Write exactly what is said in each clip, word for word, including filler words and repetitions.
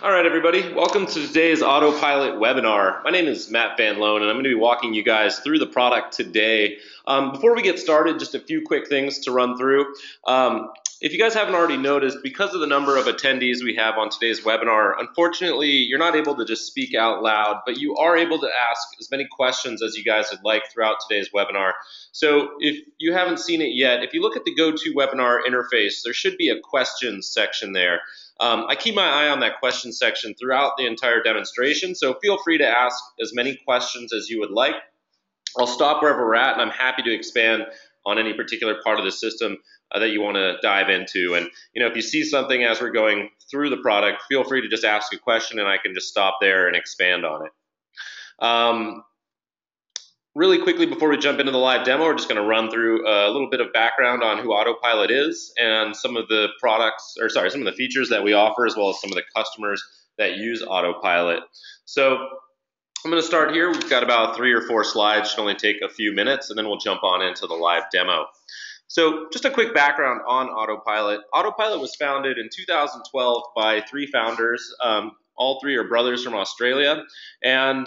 All right, everybody, welcome to today's Autopilot webinar. My name is Matt Van Loan, and I'm going to be walking you guys through the product today. Um, before we get started, just a few quick things to run through. Um, If you guys haven't already noticed, because of the number of attendees we have on today's webinar, unfortunately, you're not able to just speak out loud, but you are able to ask as many questions as you guys would like throughout today's webinar. So if you haven't seen it yet, if you look at the GoToWebinar interface, there should be a questions section there. Um, I keep my eye on that question section throughout the entire demonstration, so feel free to ask as many questions as you would like. I'll stop wherever we're at, and I'm happy to expand on any particular part of the system uh, that you want to dive into. And, you know, if you see something as we're going through the product, feel free to just ask a question and I can just stop there and expand on it. Um, really quickly, before we jump into the live demo, we're just going to run through a little bit of background on who Autopilot is and some of the products, or sorry, some of the features that we offer, as well as some of the customers that use Autopilot. So I'm going to start here. We've got about three or four slides, should only take a few minutes, and then we'll jump on into the live demo. So just a quick background on Autopilot. Autopilot was founded in two thousand twelve by three founders. Um, all three are brothers from Australia, and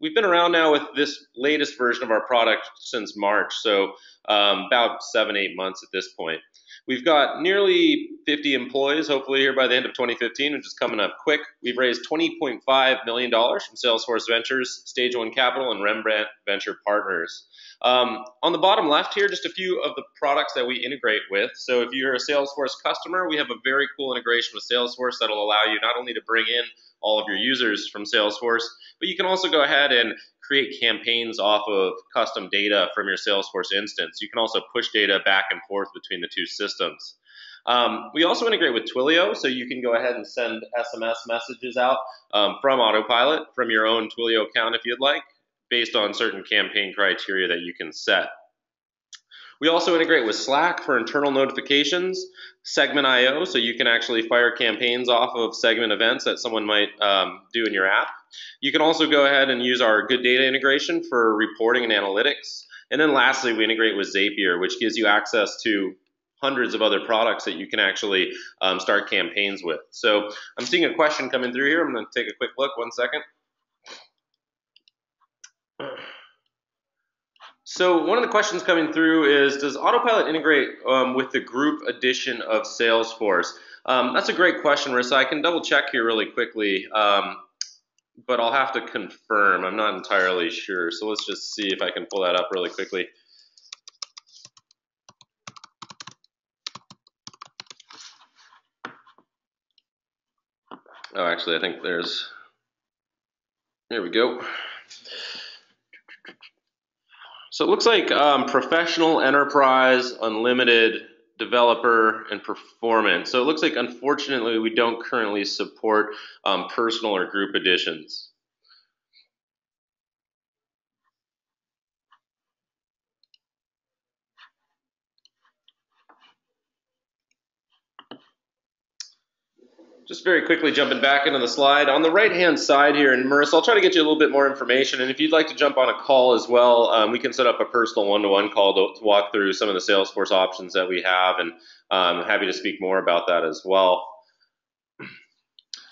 we've been around now with this latest version of our product since March, so um, about seven, eight months at this point. We've got nearly fifty employees, hopefully here by the end of twenty fifteen, which is coming up quick. We've raised twenty point five million dollars from Salesforce Ventures, Stage One Capital, and Rembrandt Venture Partners. Um, on the bottom left here, just a few of the products that we integrate with. So if you're a Salesforce customer, we have a very cool integration with Salesforce that'll allow you not only to bring in all of your users from Salesforce, but you can also go ahead and create campaigns off of custom data from your Salesforce instance. You can also push data back and forth between the two systems. Um, we also integrate with Twilio, so you can go ahead and send S M S messages out um, from Autopilot from your own Twilio account if you'd like, based on certain campaign criteria that you can set. We also integrate with Slack for internal notifications, Segment dot i o, so you can actually fire campaigns off of Segment events that someone might um, do in your app. You can also go ahead and use our Good Data integration for reporting and analytics. And then lastly, we integrate with Zapier, which gives you access to hundreds of other products that you can actually um, start campaigns with. So I'm seeing a question coming through here. I'm going to take a quick look, one second. So one of the questions coming through is, does Autopilot integrate um, with the group edition of Salesforce? Um, that's a great question, Rissa. I can double check here really quickly. Um, But I'll have to confirm. I'm not entirely sure. So let's just see if I can pull that up really quickly. Oh, actually, I think there's, here we go. So it looks like um, professional, enterprise, unlimited, developer, and performance. So it looks like, unfortunately, we don't currently support um, personal or group editions. Just very quickly jumping back into the slide. On the right-hand side here, and Marissa, I'll try to get you a little bit more information. And if you'd like to jump on a call as well, um, we can set up a personal one-to-one call to, to walk through some of the Salesforce options that we have, and I'm um, happy to speak more about that as well.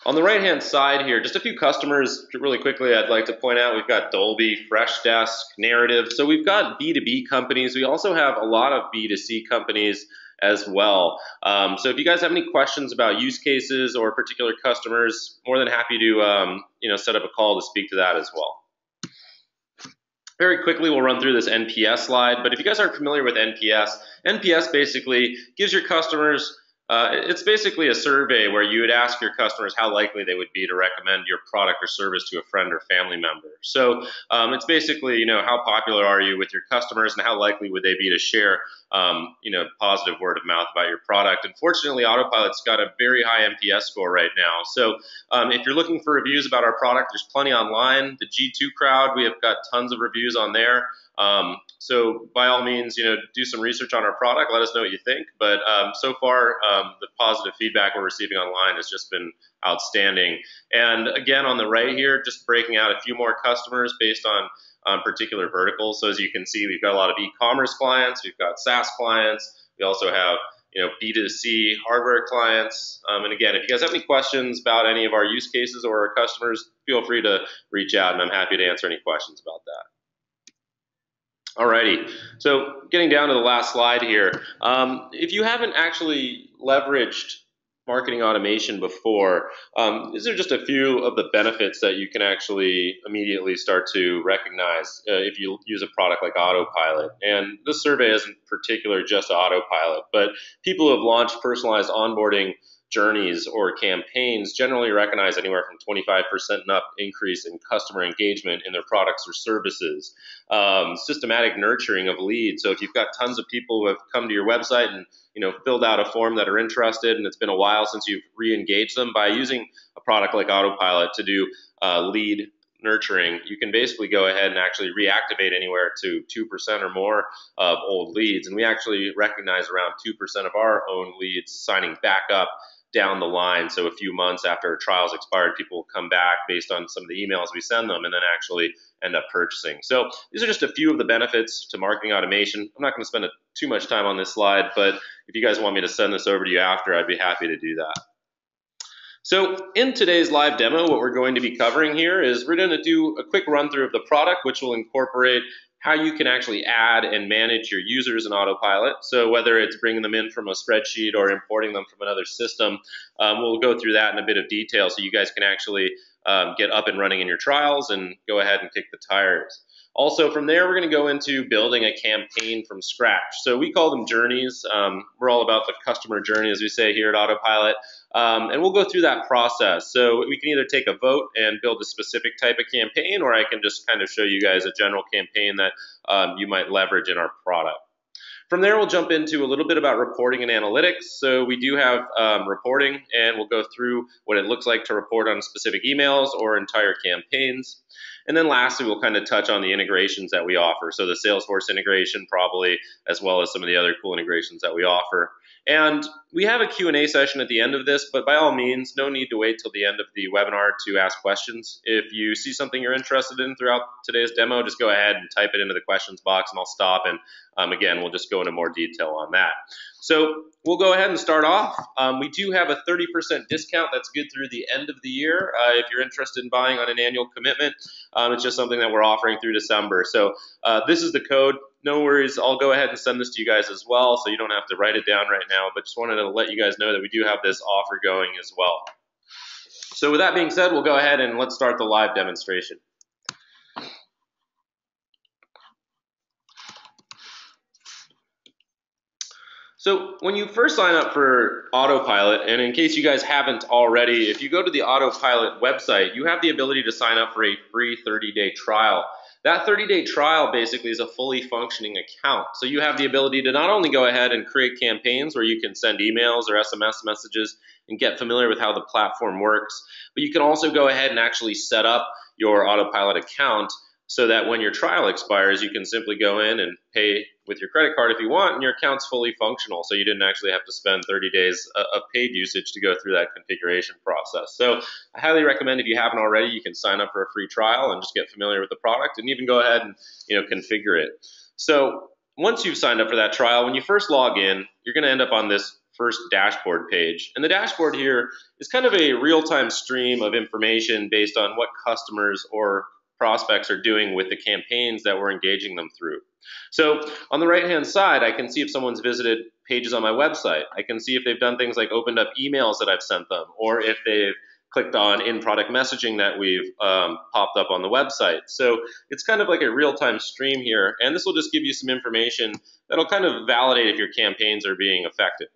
On the right-hand side here, just a few customers really quickly I'd like to point out. We've got Dolby, Freshdesk, Narrative. So we've got B two B companies. We also have a lot of B two C companies as well. Um, so if you guys have any questions about use cases or particular customers, more than happy to um, you know, set up a call to speak to that as well. Very quickly, we'll run through this N P S slide, but if you guys aren't familiar with N P S, N P S basically gives your customers, uh, it's basically a survey where you would ask your customers how likely they would be to recommend your product or service to a friend or family member. So um, it's basically, you know, how popular are you with your customers and how likely would they be to share Um, you know, positive word of mouth about your product. Unfortunately, Autopilot's got a very high N P S score right now. So um, if you're looking for reviews about our product, there's plenty online. The G two crowd, we have got tons of reviews on there. Um, so by all means, you know, do some research on our product. Let us know what you think. But um, so far, um, the positive feedback we're receiving online has just been outstanding. And again, on the right here, just breaking out a few more customers based on Um, particular verticals. So as you can see, we've got a lot of e-commerce clients, we've got SaaS clients, we also have you know, B two C hardware clients. Um, and again, if you guys have any questions about any of our use cases or our customers, feel free to reach out, and I'm happy to answer any questions about that. Alrighty, so getting down to the last slide here. Um, if you haven't actually leveraged marketing automation before, um, these are just a few of the benefits that you can actually immediately start to recognize uh, if you use a product like Autopilot. And this survey isn't particular just Autopilot, but people who have launched personalized onboarding journeys or campaigns generally recognize anywhere from twenty-five percent and up increase in customer engagement in their products or services. Um, systematic nurturing of leads. So if you've got tons of people who have come to your website and you know filled out a form that are interested, and it's been a while since you've re-engaged them, by using a product like Autopilot to do uh, lead nurturing, you can basically go ahead and actually reactivate anywhere to two percent or more of old leads. And we actually recognize around two percent of our own leads signing back up down the line. So a few months after trials expired, people will come back based on some of the emails we send them and then actually end up purchasing. So these are just a few of the benefits to marketing automation. I'm not going to spend a, too much time on this slide, but if you guys want me to send this over to you after, I'd be happy to do that. So in today's live demo, what we're going to be covering here is we're going to do a quick run through of the product, which will incorporate how you can actually add and manage your users in Autopilot. So whether it's bringing them in from a spreadsheet or importing them from another system, um, we'll go through that in a bit of detail so you guys can actually um, get up and running in your trials and go ahead and kick the tires. Also, from there, we're going to go into building a campaign from scratch. So we call them journeys. Um, we're all about the customer journey, as we say here at Autopilot. Um, and we'll go through that process. So we can either take a vote and build a specific type of campaign, or I can just kind of show you guys a general campaign that um, you might leverage in our product. From there, we'll jump into a little bit about reporting and analytics. So we do have um, reporting, and we'll go through what it looks like to report on specific emails or entire campaigns. And then lastly, we'll kind of touch on the integrations that we offer. So the Salesforce integration probably, as well as some of the other cool integrations that we offer. And we have a Q and A session at the end of this, but by all means, no need to wait till the end of the webinar to ask questions. If you see something you're interested in throughout today's demo, just go ahead and type it into the questions box, and I'll stop. And um, again, we'll just go into more detail on that. So we'll go ahead and start off. Um, we do have a thirty percent discount that's good through the end of the year. Uh, if you're interested in buying on an annual commitment, um, it's just something that we're offering through December. So uh, this is the code. No worries, I'll go ahead and send this to you guys as well, so you don't have to write it down right now, but just wanted to let you guys know that we do have this offer going as well. So with that being said, we'll go ahead and let's start the live demonstration. So when you first sign up for Autopilot, and in case you guys haven't already, if you go to the Autopilot website, you have the ability to sign up for a free thirty day trial. That thirty day trial basically is a fully functioning account. So you have the ability to not only go ahead and create campaigns where you can send emails or S M S messages and get familiar with how the platform works, but you can also go ahead and actually set up your Autopilot account so that when your trial expires, you can simply go in and pay with your credit card if you want, and your account's fully functional. So you didn't actually have to spend thirty days of paid usage to go through that configuration process. So I highly recommend, if you haven't already, you can sign up for a free trial and just get familiar with the product, and even go ahead and you know configure it. So once you've signed up for that trial, when you first log in, you're going to end up on this first dashboard page. And the dashboard here is kind of a real-time stream of information based on what customers or prospects are doing with the campaigns that we're engaging them through. So on the right-hand side, I can see if someone's visited pages on my website. I can see if they've done things like opened up emails that I've sent them, or if they've clicked on in-product messaging that we've um, popped up on the website. So it's kind of like a real-time stream here, and this will just give you some information that'll kind of validate if your campaigns are being effective.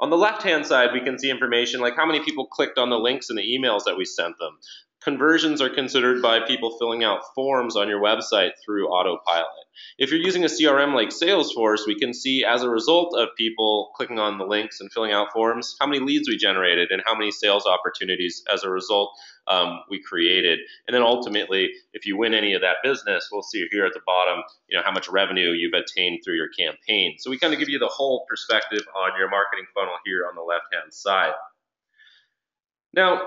On the left-hand side, we can see information like how many people clicked on the links in the emails that we sent them. Conversions are considered by people filling out forms on your website through Autopilot. If you're using a C R M like Salesforce, we can see as a result of people clicking on the links and filling out forms, how many leads we generated and how many sales opportunities as a result um, we created. And then ultimately, if you win any of that business, we'll see here at the bottom, you know, how much revenue you've attained through your campaign. So we kind of give you the whole perspective on your marketing funnel here on the left-hand side. Now,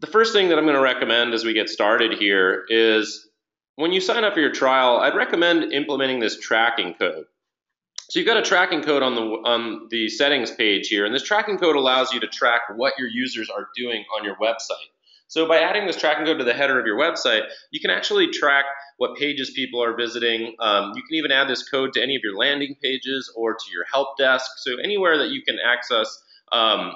the first thing that I'm going to recommend as we get started here is when you sign up for your trial, I'd recommend implementing this tracking code. So you've got a tracking code on the on the settings page here, and this tracking code allows you to track what your users are doing on your website. So by adding this tracking code to the header of your website, you can actually track what pages people are visiting. Um, you can even add this code to any of your landing pages or to your help desk. So anywhere that you can access um,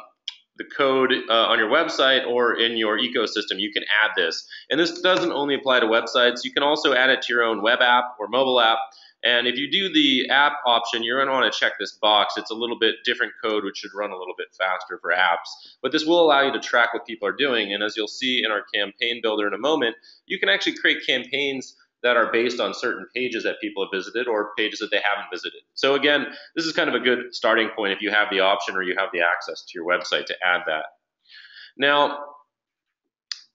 the code uh, on your website or in your ecosystem, you can add this. And this doesn't only apply to websites. You can also add it to your own web app or mobile app. And if you do the app option, you're going to want to check this box. It's a little bit different code, which should run a little bit faster for apps. But this will allow you to track what people are doing. And as you'll see in our campaign builder in a moment, you can actually create campaigns that are based on certain pages that people have visited or pages that they haven't visited. So again, this is kind of a good starting point if you have the option or you have the access to your website to add that. Now,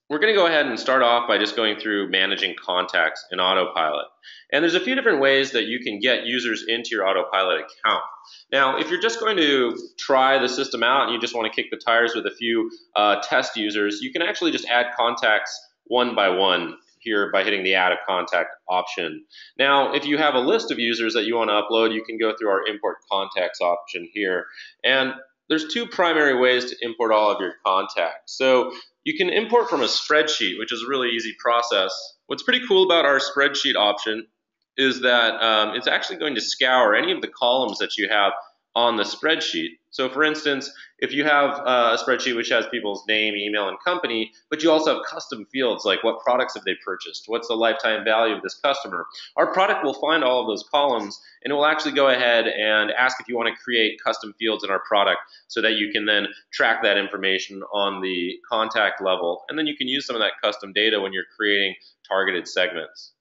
we're going to go ahead and start off by just going through managing contacts in Autopilot. And there's a few different ways that you can get users into your Autopilot account. Now, if you're just going to try the system out and you just want to kick the tires with a few uh, test users, you can actually just add contacts one by one here by hitting the Add a Contact option. Now, if you have a list of users that you want to upload, you can go through our Import Contacts option here. And there's two primary ways to import all of your contacts. So you can import from a spreadsheet, which is a really easy process. What's pretty cool about our spreadsheet option is that um, it's actually going to scour any of the columns that you have on the spreadsheet. So for instance, if you have uh, a spreadsheet which has people's name, email, and company, but you also have custom fields like what products have they purchased, what's the lifetime value of this customer, our product will find all of those columns and it will actually go ahead and ask if you want to create custom fields in our product so that you can then track that information on the contact level. And then you can use some of that custom data when you're creating targeted segments.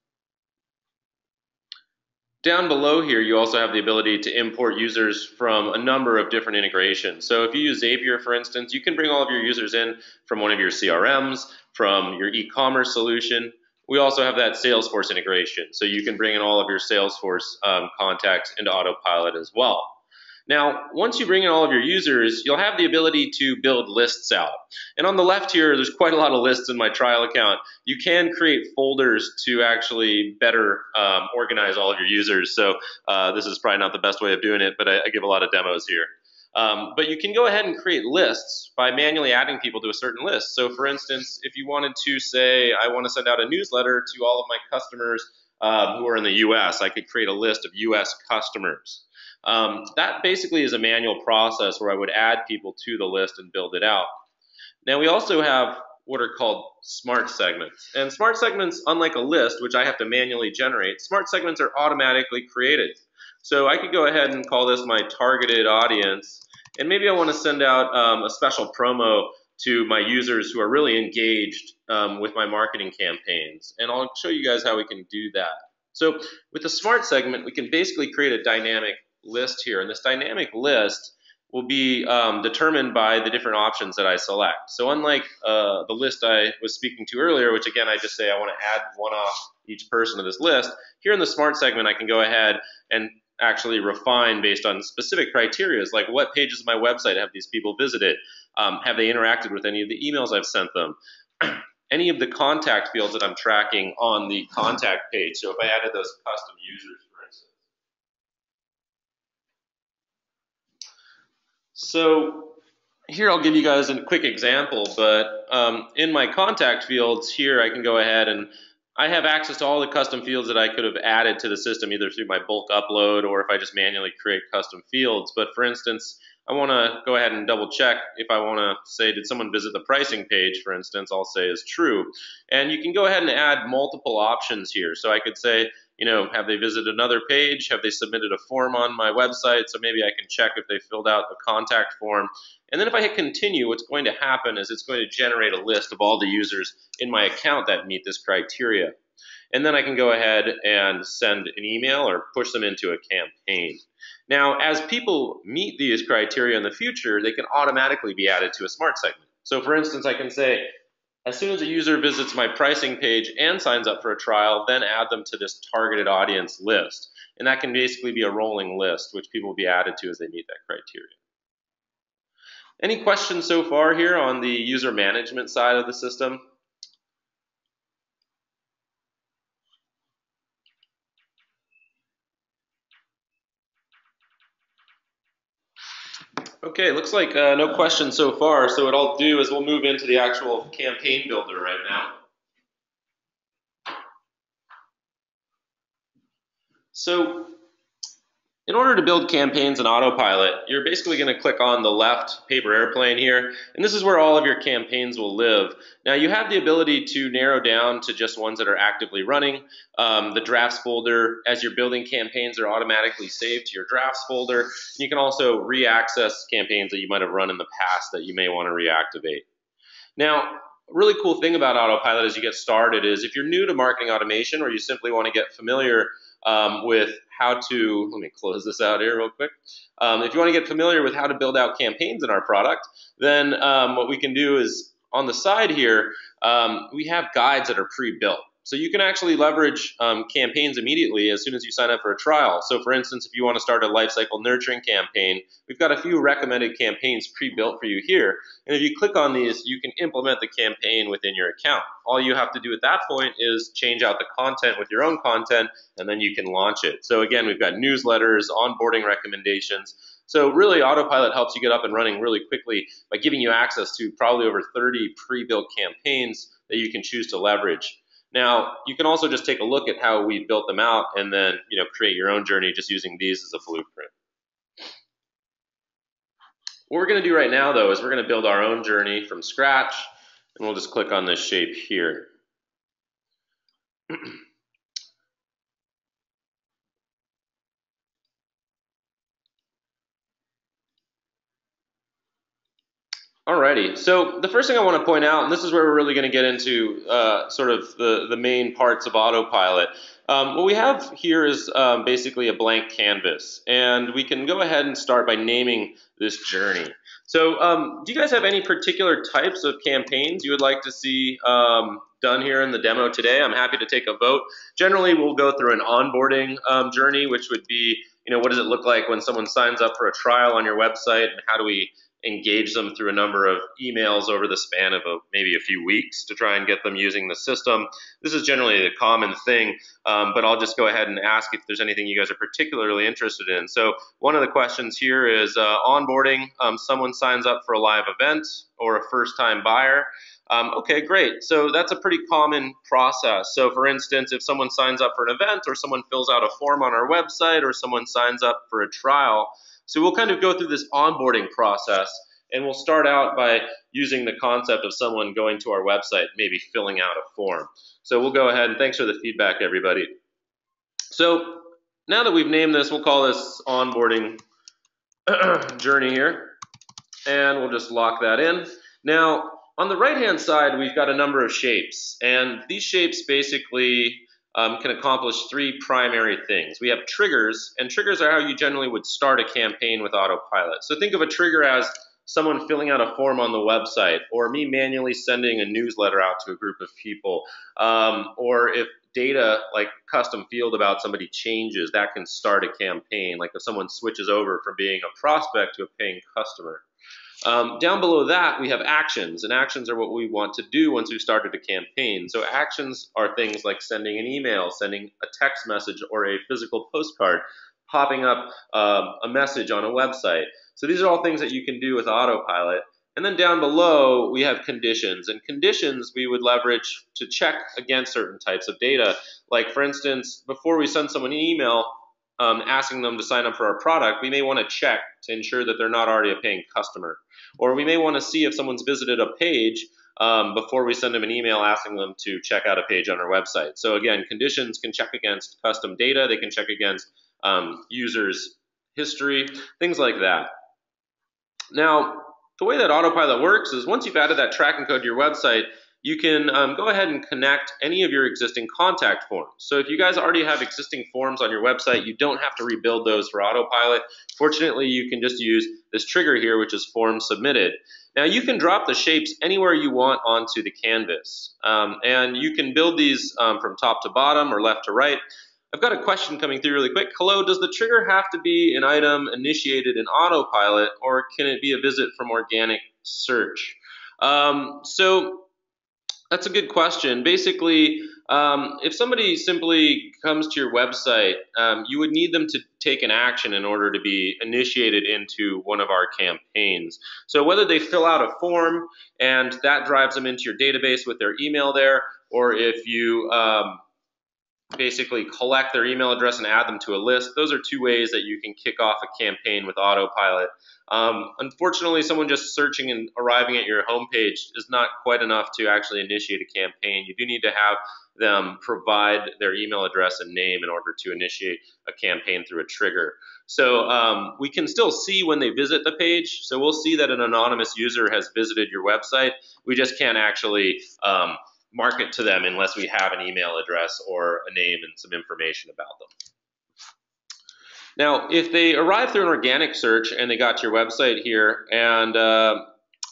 Down below here, you also have the ability to import users from a number of different integrations. So if you use Zapier, for instance, you can bring all of your users in from one of your C R Ms, from your e-commerce solution. We also have that Salesforce integration. So you can bring in all of your Salesforce um, contacts into Autopilot as well. Now, once you bring in all of your users, you'll have the ability to build lists out. And on the left here, there's quite a lot of lists in my trial account. You can create folders to actually better um, organize all of your users. So uh, this is probably not the best way of doing it, but I, I give a lot of demos here. Um, but you can go ahead and create lists by manually adding people to a certain list. So for instance, if you wanted to say, I want to send out a newsletter to all of my customers uh, who are in the U S, I could create a list of U S customers. Um, that basically is a manual process where I would add people to the list and build it out. Now we also have what are called smart segments. And smart segments, unlike a list, which I have to manually generate, smart segments are automatically created. So I could go ahead and call this my targeted audience. And maybe I want to send out um, a special promo to my users who are really engaged um, with my marketing campaigns. And I'll show you guys how we can do that. So with the smart segment, we can basically create a dynamic list here, and this dynamic list will be um, determined by the different options that I select. So unlike uh, the list I was speaking to earlier, which again I just say I want to add one off each person to this list, here in the smart segment I can go ahead and actually refine based on specific criteria, like what pages of my website have these people visited, um, have they interacted with any of the emails I've sent them, any of the contact fields that I'm tracking on the contact page. So if I added those custom users. So here I'll give you guys a quick example, but um, in my contact fields here I can go ahead and I have access to all the custom fields that I could have added to the system either through my bulk upload or if I just manually create custom fields. But for instance, I want to go ahead and double check if I want to say, did someone visit the pricing page, for instance, I'll say is true. And you can go ahead and add multiple options here. So I could say, you know, have they visited another page? Have they submitted a form on my website? So maybe I can check if they filled out the contact form. And then if I hit continue, what's going to happen is it's going to generate a list of all the users in my account that meet this criteria. And then I can go ahead and send an email or push them into a campaign. Now, as people meet these criteria in the future, they can automatically be added to a smart segment. So for instance, I can say, as soon as a user visits my pricing page and signs up for a trial, then add them to this targeted audience list. And that can basically be a rolling list, which people will be added to as they meet that criteria. Any questions so far here on the user management side of the system? Okay, looks like uh, no questions so far. So what I'll do is we'll move into the actual campaign builder right now. So in order to build campaigns in Autopilot, you're basically going to click on the left paper airplane here, and this is where all of your campaigns will live. Now, you have the ability to narrow down to just ones that are actively running. Um, the drafts folder, as you're building campaigns, are automatically saved to your drafts folder. You can also re-access campaigns that you might have run in the past that you may want to reactivate. Now, a really cool thing about Autopilot as you get started is if you're new to marketing automation or you simply want to get familiar Um, with how to, let me close this out here real quick. Um, if you want to get familiar with how to build out campaigns in our product, then um, what we can do is on the side here, um, we have guides that are pre-built. So you can actually leverage um, campaigns immediately as soon as you sign up for a trial. So for instance, if you want to start a lifecycle nurturing campaign, we've got a few recommended campaigns pre-built for you here. And if you click on these, you can implement the campaign within your account. All you have to do at that point is change out the content with your own content, and then you can launch it. So again, we've got newsletters, onboarding recommendations. So really, Autopilot helps you get up and running really quickly by giving you access to probably over thirty pre-built campaigns that you can choose to leverage. Now, you can also just take a look at how we built them out and then, you know, create your own journey just using these as a blueprint. What we're going to do right now, though, is we're going to build our own journey from scratch, and we'll just click on this shape here. Alrighty, so the first thing I want to point out, and this is where we're really going to get into uh, sort of the, the main parts of Autopilot. Um, what we have here is um, basically a blank canvas, and we can go ahead and start by naming this journey. So um, do you guys have any particular types of campaigns you would like to see um, done here in the demo today? I'm happy to take a vote. Generally, we'll go through an onboarding um, journey, which would be, you know, what does it look like when someone signs up for a trial on your website, and how do we engage them through a number of emails over the span of a, maybe a few weeks to try and get them using the system. This is generally the common thing, um, but I'll just go ahead and ask if there's anything you guys are particularly interested in. So one of the questions here is uh, onboarding. Um, someone signs up for a live event or a first-time buyer. Um, okay, great. So that's a pretty common process. So for instance, if someone signs up for an event or someone fills out a form on our website or someone signs up for a trial, so we'll kind of go through this onboarding process, and we'll start out by using the concept of someone going to our website, maybe filling out a form. So we'll go ahead, and thanks for the feedback, everybody. So now that we've named this, we'll call this onboarding journey here, and we'll just lock that in. Now, on the right-hand side, we've got a number of shapes, and these shapes basically Um, can accomplish three primary things. We have triggers, and triggers are how you generally would start a campaign with Autopilot. So think of a trigger as someone filling out a form on the website, or me manually sending a newsletter out to a group of people, um, or if data like custom field about somebody changes, that can start a campaign, like if someone switches over from being a prospect to a paying customer. Um, down below that, we have actions, and actions are what we want to do once we've started a campaign. So actions are things like sending an email, sending a text message or a physical postcard, popping up um, a message on a website. So these are all things that you can do with Autopilot. And then down below, we have conditions, and conditions we would leverage to check against certain types of data. Like, for instance, before we send someone an email, Um, asking them to sign up for our product, we may want to check to ensure that they're not already a paying customer. Or we may want to see if someone's visited a page um, before we send them an email asking them to check out a page on our website. So again, conditions can check against custom data, they can check against um, users' history, things like that. Now, the way that Autopilot works is once you've added that tracking code to your website, you can um, go ahead and connect any of your existing contact forms. So if you guys already have existing forms on your website, you don't have to rebuild those for Autopilot. Fortunately, you can just use this trigger here, which is form submitted. Now, you can drop the shapes anywhere you want onto the canvas. Um, and you can build these um, from top to bottom or left to right. I've got a question coming through really quick. Hello, does the trigger have to be an item initiated in Autopilot, or can it be a visit from organic search? Um, so That's a good question. Basically, um, if somebody simply comes to your website, um, you would need them to take an action in order to be initiated into one of our campaigns. So whether they fill out a form and that drives them into your database with their email there, or if you um, basically collect their email address and add them to a list, those are two ways that you can kick off a campaign with Autopilot. Um, unfortunately, someone just searching and arriving at your homepage is not quite enough to actually initiate a campaign. You do need to have them provide their email address and name in order to initiate a campaign through a trigger. So um, we can still see when they visit the page. So we'll see that an anonymous user has visited your website. We just can't actually um, market to them unless we have an email address or a name and some information about them. Now, if they arrive through an organic search and they got to your website here and uh,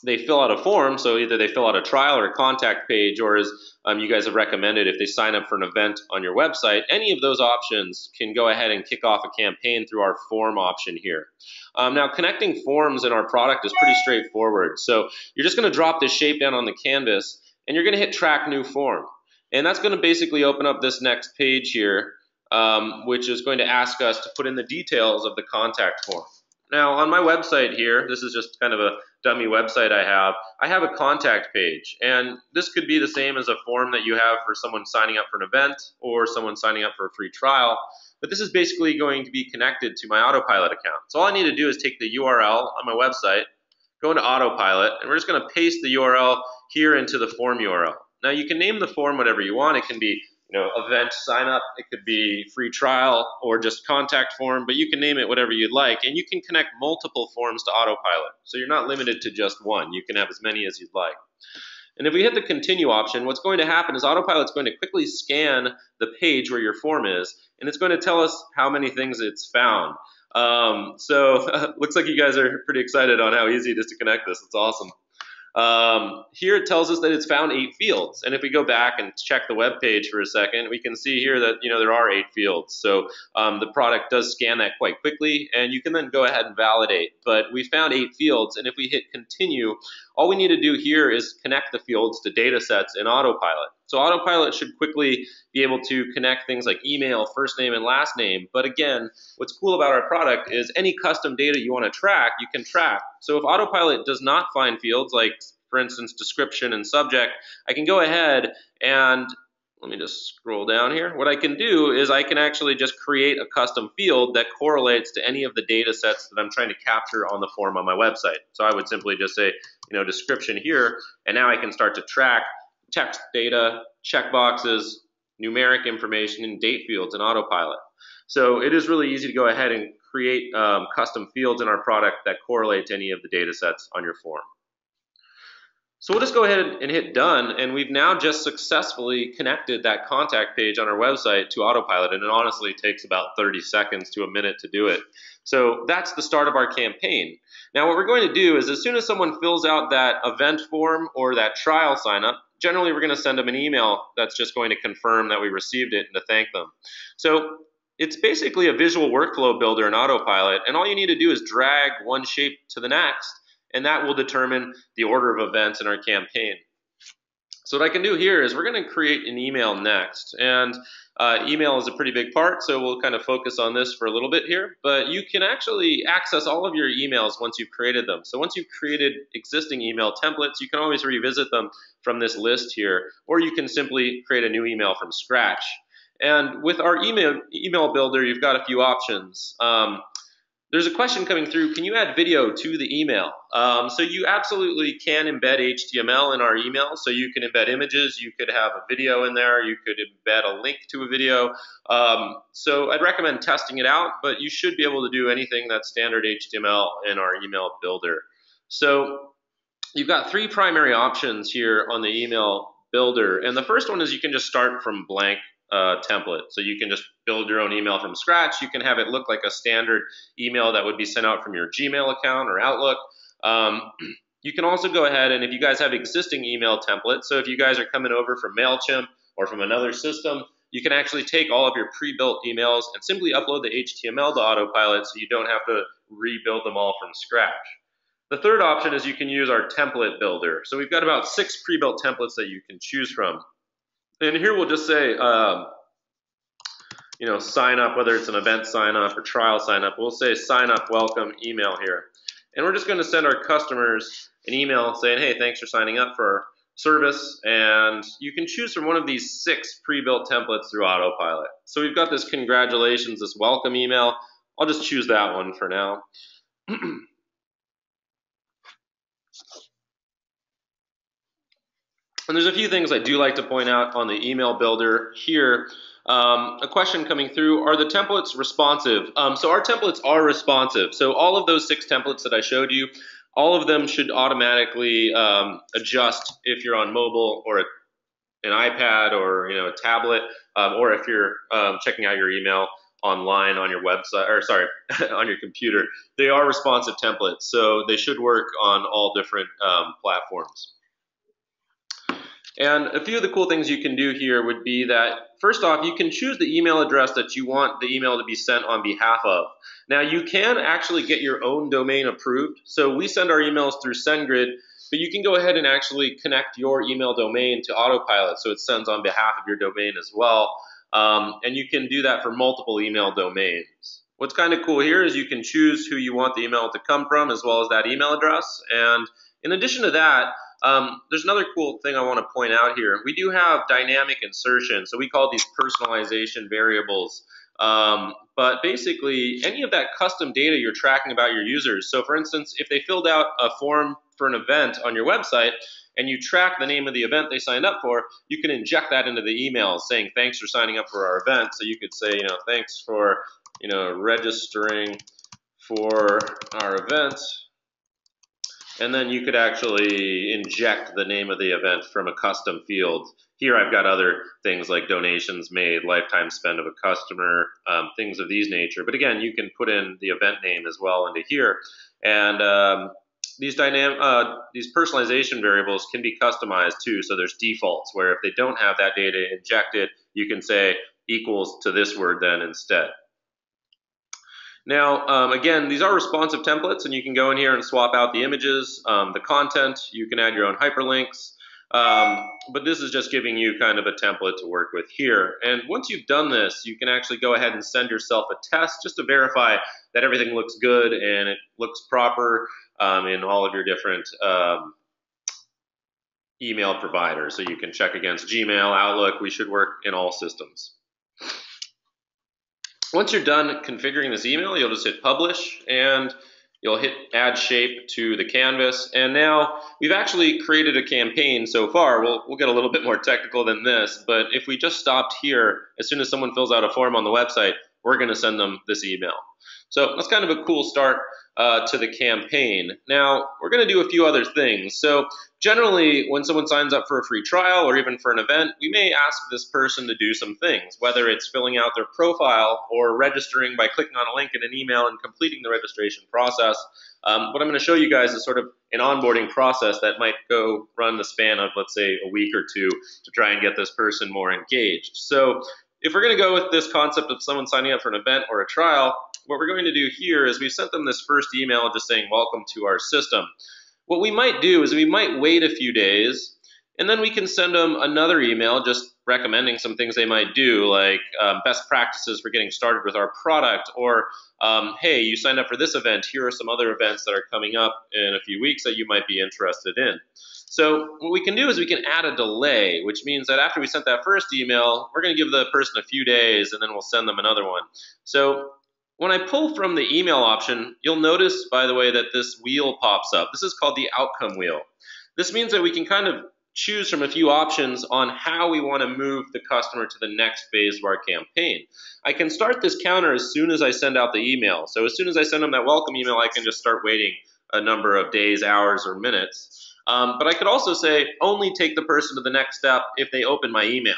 they fill out a form, so either they fill out a trial or a contact page, or as um, you guys have recommended, if they sign up for an event on your website, any of those options can go ahead and kick off a campaign through our form option here. Um, now, connecting forms in our product is pretty straightforward. So you're just going to drop this shape down on the canvas and you're going to hit Track New Form. And that's going to basically open up this next page here, Um, which is going to ask us to put in the details of the contact form. Now, on my website here, this is just kind of a dummy website I have, I have a contact page, and this could be the same as a form that you have for someone signing up for an event or someone signing up for a free trial, but this is basically going to be connected to my Autopilot account. So all I need to do is take the U R L on my website, go into Autopilot, and we're just going to paste the U R L here into the form U R L. Now, you can name the form whatever you want. It can be You know, event sign up, it could be free trial or just contact form, but you can name it whatever you'd like, and you can connect multiple forms to Autopilot. So you're not limited to just one, you can have as many as you'd like. And if we hit the continue option, what's going to happen is Autopilot's going to quickly scan the page where your form is, and it's going to tell us how many things it's found. Um, so uh, looks like you guys are pretty excited on how easy it is to connect this. It's awesome. Um, here it tells us that it's found eight fields, and if we go back and check the web page for a second, we can see here that you know there are eight fields. So um, the product does scan that quite quickly, and you can then go ahead and validate. But we found eight fields, and if we hit continue, all we need to do here is connect the fields to data sets in Autopilot. So Autopilot should quickly be able to connect things like email, first name, and last name. But again, what's cool about our product is any custom data you want to track, you can track. So if Autopilot does not find fields like, for instance, description and subject, I can go ahead and let me just scroll down here. What I can do is I can actually just create a custom field that correlates to any of the data sets that I'm trying to capture on the form on my website. So I would simply just say, you know, description here, and now I can start to track text data, checkboxes, numeric information, and date fields in Autopilot. So it is really easy to go ahead and create um, custom fields in our product that correlate to any of the data sets on your form. So we'll just go ahead and hit done, and we've now just successfully connected that contact page on our website to Autopilot, and it honestly takes about thirty seconds to a minute to do it. So that's the start of our campaign. Now what we're going to do is as soon as someone fills out that event form or that trial sign up, generally we're going to send them an email that's just going to confirm that we received it and to thank them. So it's basically a visual workflow builder in Autopilot, and all you need to do is drag one shape to the next, and that will determine the order of events in our campaign. So what I can do here is we're going to create an email next, and uh, email is a pretty big part, so we'll kind of focus on this for a little bit here, but you can actually access all of your emails once you've created them. So once you've created existing email templates, you can always revisit them from this list here, or you can simply create a new email from scratch. And with our email, email builder, you've got a few options. Um, There's a question coming through, can you add video to the email? Um, so you absolutely can embed H T M L in our email. So you can embed images, you could have a video in there, you could embed a link to a video. Um, so I'd recommend testing it out, but you should be able to do anything that's standard H T M L in our email builder. So you've got three primary options here on the email builder. And the first one is you can just start from blank Uh, template. So you can just build your own email from scratch. You can have it look like a standard email that would be sent out from your Gmail account or Outlook. Um, you can also go ahead and if you guys have existing email templates, so if you guys are coming over from MailChimp or from another system, you can actually take all of your pre-built emails and simply upload the H T M L to Autopilot so you don't have to rebuild them all from scratch. The third option is you can use our template builder. So we've got about six pre-built templates that you can choose from. And here we'll just say, um, you know, sign up, whether it's an event sign up or trial sign up. We'll say sign up, welcome, email here. And we're just going to send our customers an email saying, hey, thanks for signing up for our service. And you can choose from one of these six pre-built templates through Autopilot. So we've got this congratulations, this welcome email. I'll just choose that one for now. And there's a few things I do like to point out on the email builder here. Um, a question coming through, are the templates responsive? Um, so our templates are responsive. So all of those six templates that I showed you, all of them should automatically um, adjust if you're on mobile or a, an iPad or you know a tablet, um, or if you're um, checking out your email online on your website, or sorry, on your computer. They are responsive templates, so they should work on all different um, platforms. And a few of the cool things you can do here would be that, first off, you can choose the email address that you want the email to be sent on behalf of. Now, you can actually get your own domain approved. So we send our emails through SendGrid, but you can go ahead and actually connect your email domain to Autopilot, so it sends on behalf of your domain as well. Um, and you can do that for multiple email domains. What's kind of cool here is you can choose who you want the email to come from, as well as that email address. And in addition to that, Um, there's another cool thing I want to point out here. We do have dynamic insertion, so we call these personalization variables. Um, but basically, any of that custom data you're tracking about your users. So for instance, if they filled out a form for an event on your website, and you track the name of the event they signed up for, you can inject that into the email saying, thanks for signing up for our event. So you could say, you know, thanks for, you know, registering for our event. And then you could actually inject the name of the event from a custom field. Here I've got other things like donations made, lifetime spend of a customer, um, things of these nature. But again, you can put in the event name as well into here. And um, these dynam uh, these personalization variables can be customized too. So there's defaults where if they don't have that data injected, you can say equals to this word then instead. Now, um, again, these are responsive templates, and you can go in here and swap out the images, um, the content. You can add your own hyperlinks. Um, but this is just giving you kind of a template to work with here. And once you've done this, you can actually go ahead and send yourself a test just to verify that everything looks good and it looks proper um, in all of your different um, email providers. So you can check against Gmail, Outlook. We should work in all systems. Once you're done configuring this email, you'll just hit publish and you'll hit add shape to the canvas. And now we've actually created a campaign so far. We'll, we'll get a little bit more technical than this, but if we just stopped here, as soon as someone fills out a form on the website, we're gonna send them this email. So that's kind of a cool start uh, to the campaign. Now, we're gonna do a few other things. So generally, when someone signs up for a free trial or even for an event, we may ask this person to do some things, whether it's filling out their profile or registering by clicking on a link in an email and completing the registration process. Um, what I'm gonna show you guys is sort of an onboarding process that might go run the span of, let's say, a week or two to try and get this person more engaged. So if we're gonna go with this concept of someone signing up for an event or a trial, what we're going to do here is we've sent them this first email just saying, welcome to our system. What we might do is we might wait a few days, and then we can send them another email just recommending some things they might do, like um, best practices for getting started with our product, or um, hey, you signed up for this event. Here are some other events that are coming up in a few weeks that you might be interested in. So what we can do is we can add a delay, which means that after we sent that first email, we're going to give the person a few days, and then we'll send them another one. So when I pull from the email option, you'll notice, by the way, that this wheel pops up. This is called the outcome wheel. This means that we can kind of choose from a few options on how we want to move the customer to the next phase of our campaign. I can start this counter as soon as I send out the email. So as soon as I send them that welcome email, I can just start waiting a number of days, hours, or minutes. Um, but I could also say only take the person to the next step if they open my email.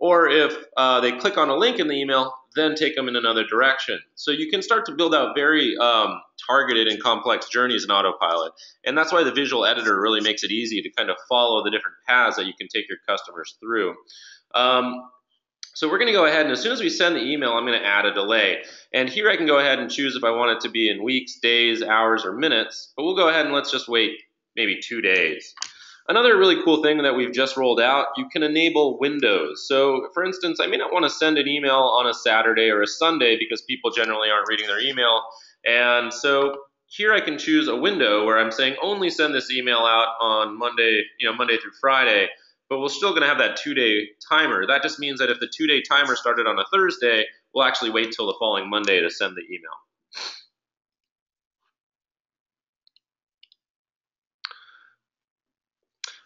Or if uh, they click on a link in the email, then take them in another direction. So you can start to build out very um, targeted and complex journeys in Autopilot. And that's why the visual editor really makes it easy to kind of follow the different paths that you can take your customers through. Um, So we're going to go ahead, and as soon as we send the email, I'm going to add a delay. And here I can go ahead and choose if I want it to be in weeks, days, hours, or minutes. But we'll go ahead and let's just wait maybe two days. Another really cool thing that we've just rolled out, you can enable windows. So for instance, I may not want to send an email on a Saturday or a Sunday because people generally aren't reading their email. And so here I can choose a window where I'm saying only send this email out on Monday, you know, Monday through Friday, but we're still going to have that two-day timer. That just means that if the two-day timer started on a Thursday, we'll actually wait till the following Monday to send the email.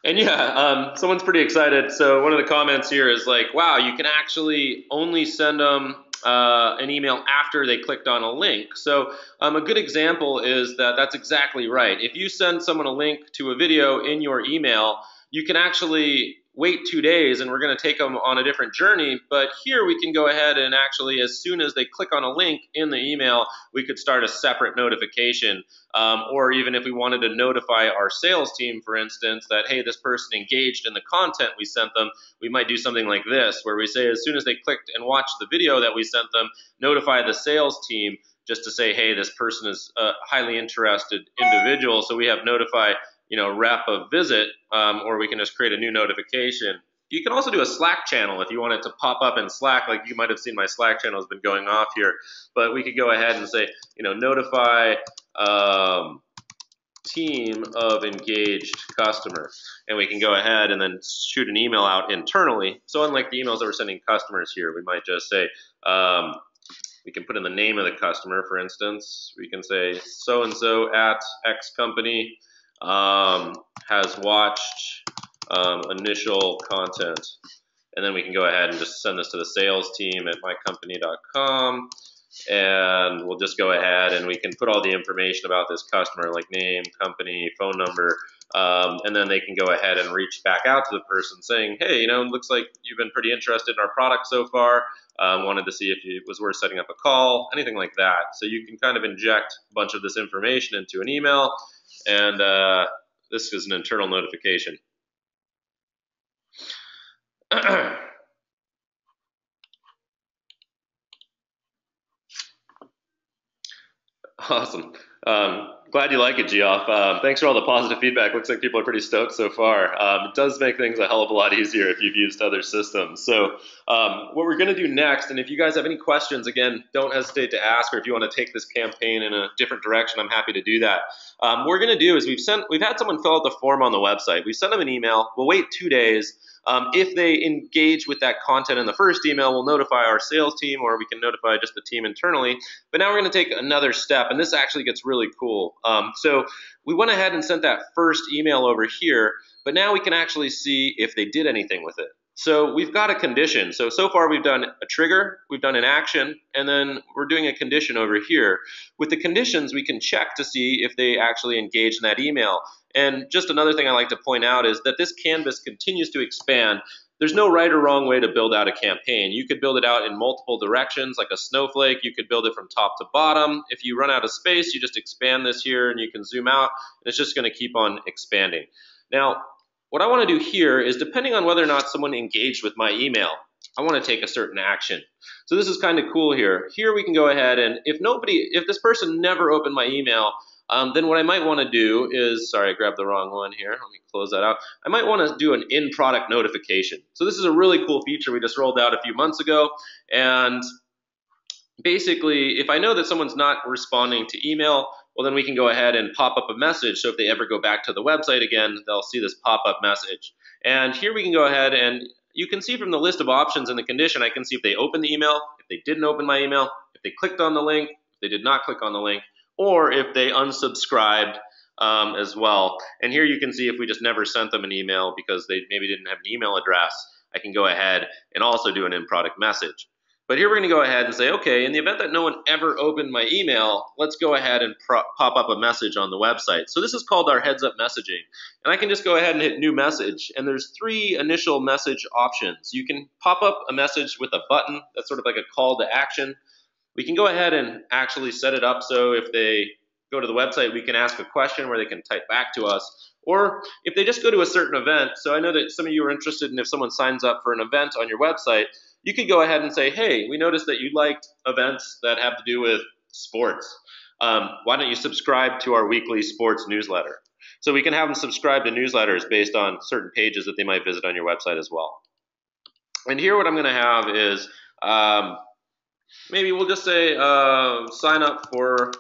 And yeah, um, someone's pretty excited. So one of the comments here is like, wow, you can actually only send them uh, an email after they clicked on a link. So um, a good example is that that's exactly right. If you send someone a link to a video in your email, you can actually wait two days and we're going to take them on a different journey. But here we can go ahead and actually, as soon as they click on a link in the email, we could start a separate notification. Um, or even if we wanted to notify our sales team, for instance, that, hey, this person engaged in the content we sent them, we might do something like this, where we say, as soon as they clicked and watched the video that we sent them, notify the sales team just to say, hey, this person is a highly interested individual. So we have notify, you know, wrap a visit, um, or we can just create a new notification. You can also do a Slack channel if you want it to pop up in Slack. Like you might have seen my Slack channel has been going off here, but we could go ahead and say, you know, notify um, team of engaged customer, and we can go ahead and then shoot an email out internally. So unlike the emails that we're sending customers here, we might just say, um, we can put in the name of the customer, for instance. We can say so-and-so at X company Um, has watched um, initial content, and then we can go ahead and just send this to the sales team at my company dot com, and we'll just go ahead and we can put all the information about this customer, like name, company, phone number, um, and then they can go ahead and reach back out to the person saying, hey, you know, looks like you've been pretty interested in our product so far, um, wanted to see if it was worth setting up a call, anything like that. So you can kind of inject a bunch of this information into an email. And uh, this is an internal notification. Awesome. Um, glad you like it, Geoff. Um, thanks for all the positive feedback. Looks like people are pretty stoked so far. Um, it does make things a hell of a lot easier if you've used other systems. So um, what we're going to do next, and if you guys have any questions, again, don't hesitate to ask, or if you want to take this campaign in a different direction, I'm happy to do that. Um, what we're going to do is we've sent, we've had someone fill out the form on the website. We sent them an email. We'll wait two days. Um, if they engage with that content in the first email, we'll notify our sales team, or we can notify just the team internally. But now we're going to take another step, and this actually gets really cool. Um, so we went ahead and sent that first email over here, but now we can actually see if they did anything with it. So we've got a condition. So, so far we've done a trigger, we've done an action, and then we're doing a condition over here. With the conditions, we can check to see if they actually engage in that email. And just another thing I like to point out is that this canvas continues to expand. There's no right or wrong way to build out a campaign. You could build it out in multiple directions, like a snowflake. You could build it from top to bottom. If you run out of space, you just expand this here and you can zoom out, and it's just going to keep on expanding. Now, what I want to do here is, depending on whether or not someone engaged with my email, I want to take a certain action. So this is kind of cool here. Here we can go ahead and if nobody, if this person never opened my email, um, then what I might want to do is, sorry, I grabbed the wrong one here. Let me close that out. I might want to do an in-product notification. So this is a really cool feature we just rolled out a few months ago. And basically, if I know that someone's not responding to email, well, then we can go ahead and pop up a message. So if they ever go back to the website again, they'll see this pop-up message. And here we can go ahead and you can see from the list of options in the condition, I can see if they opened the email, if they didn't open my email, if they clicked on the link, if they did not click on the link, or if they unsubscribed um, as well. And here you can see if we just never sent them an email because they maybe didn't have an email address, I can go ahead and also do an in-product message. But here we're going to go ahead and say, okay, in the event that no one ever opened my email, let's go ahead and pop up a message on the website. So this is called our heads up messaging. And I can just go ahead and hit new message. And there's three initial message options. You can pop up a message with a button. That's sort of like a call to action. We can go ahead and actually set it up so if they go to the website, we can ask a question where they can type back to us. Or if they just go to a certain event, so I know that some of you are interested in if someone signs up for an event on your website, you could go ahead and say, hey, we noticed that you liked events that have to do with sports. Um, why don't you subscribe to our weekly sports newsletter? So we can have them subscribe to newsletters based on certain pages that they might visit on your website as well. And here what I'm going to have is um, maybe we'll just say uh, sign up for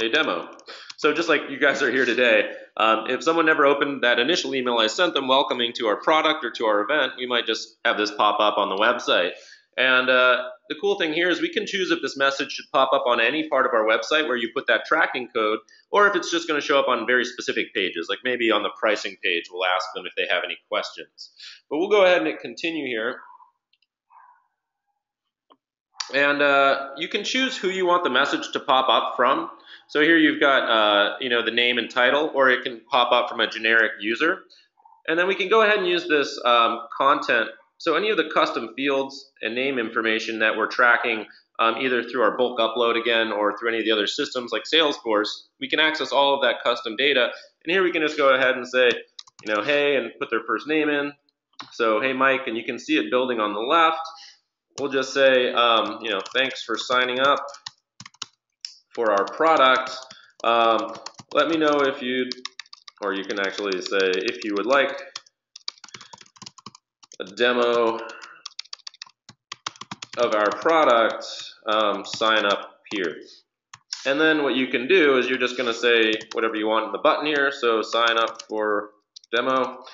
a demo. So just like you guys are here today, um, if someone never opened that initial email I sent them welcoming to our product or to our event, we might just have this pop up on the website. And uh, the cool thing here is we can choose if this message should pop up on any part of our website where you put that tracking code, or if it's just going to show up on very specific pages, like maybe on the pricing page, we'll ask them if they have any questions. But we'll go ahead and continue here. And uh, you can choose who you want the message to pop up from. So here you've got uh, you know, the name and title, or it can pop up from a generic user. And then we can go ahead and use this um, content. So any of the custom fields and name information that we're tracking um, either through our bulk upload again or through any of the other systems like Salesforce, we can access all of that custom data. And here we can just go ahead and say, you know, hey, and put their first name in. So hey, Mike, and you can see it building on the left. We'll just say, um, you know, thanks for signing up for our product. Um, let me know if you'd, or you can actually say if you would like a demo of our product, um, sign up here. And then what you can do is you're just going to say whatever you want in the button here. So sign up for demo.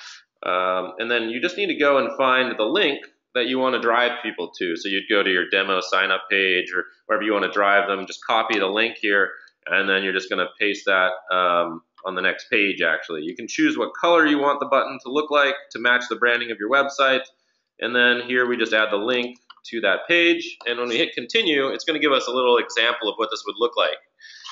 Um, and then you just need to go and find the link that you want to drive people to. So you'd go to your demo sign up page or wherever you want to drive them, just copy the link here, and then you're just going to paste that um, on the next page actually. You can choose what color you want the button to look like to match the branding of your website, and then here we just add the link to that page, and when we hit continue, it's going to give us a little example of what this would look like.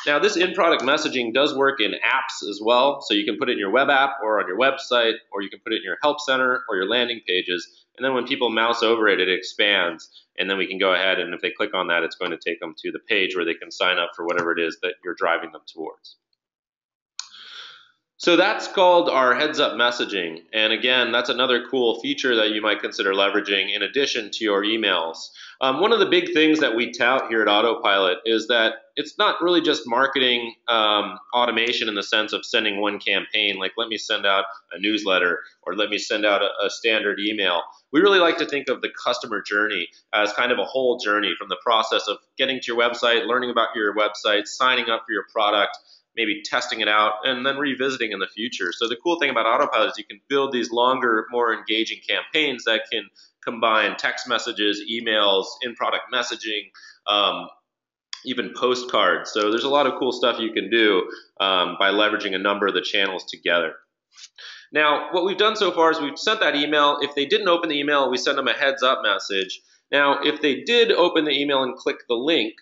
Now this in-product messaging does work in apps as well, so you can put it in your web app or on your website, or you can put it in your help center or your landing pages, and then when people mouse over it, it expands, and then we can go ahead and if they click on that, it's going to take them to the page where they can sign up for whatever it is that you're driving them towards. So that's called our heads-up messaging, and again, that's another cool feature that you might consider leveraging in addition to your emails. Um, one of the big things that we tout here at Autopilot is that it's not really just marketing um, automation in the sense of sending one campaign, like let me send out a newsletter or let me send out a, a standard email. We really like to think of the customer journey as kind of a whole journey from the process of getting to your website, learning about your website, signing up for your product, maybe testing it out, and then revisiting in the future. So the cool thing about Autopilot is you can build these longer, more engaging campaigns that can combine text messages, emails, in-product messaging, um, even postcards. So there's a lot of cool stuff you can do um, by leveraging a number of the channels together. Now, what we've done so far is we've sent that email. If they didn't open the email, we send them a heads-up message. Now, if they did open the email and click the link,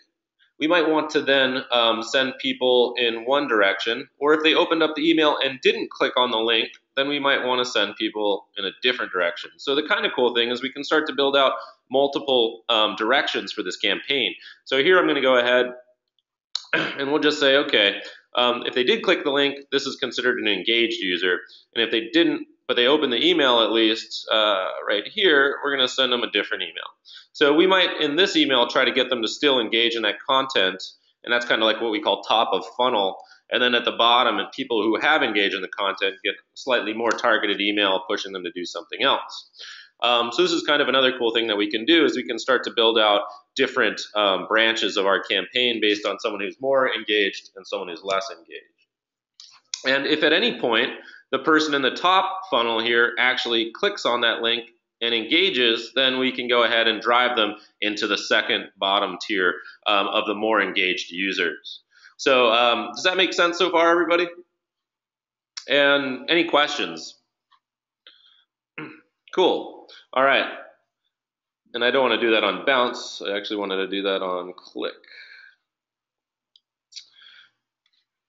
we might want to then um, send people in one direction, or if they opened up the email and didn't click on the link, then we might want to send people in a different direction. So the kind of cool thing is we can start to build out multiple um, directions for this campaign. So here I'm going to go ahead and we'll just say, okay, um, if they did click the link, this is considered an engaged user, and if they didn't, but they open the email at least uh, right here, we're going to send them a different email. So we might, in this email, try to get them to still engage in that content, and that's kind of like what we call top of funnel. And then at the bottom, and people who have engaged in the content get slightly more targeted email pushing them to do something else. Um, so this is kind of another cool thing that we can do is we can start to build out different um, branches of our campaign based on someone who's more engaged and someone who's less engaged. And if at any point, the person in the top funnel here actually clicks on that link and engages, then we can go ahead and drive them into the second bottom tier um, of the more engaged users. So um, does that make sense so far, everybody? And any questions? Cool. All right. And I don't want to do that on bounce. I actually wanted to do that on click.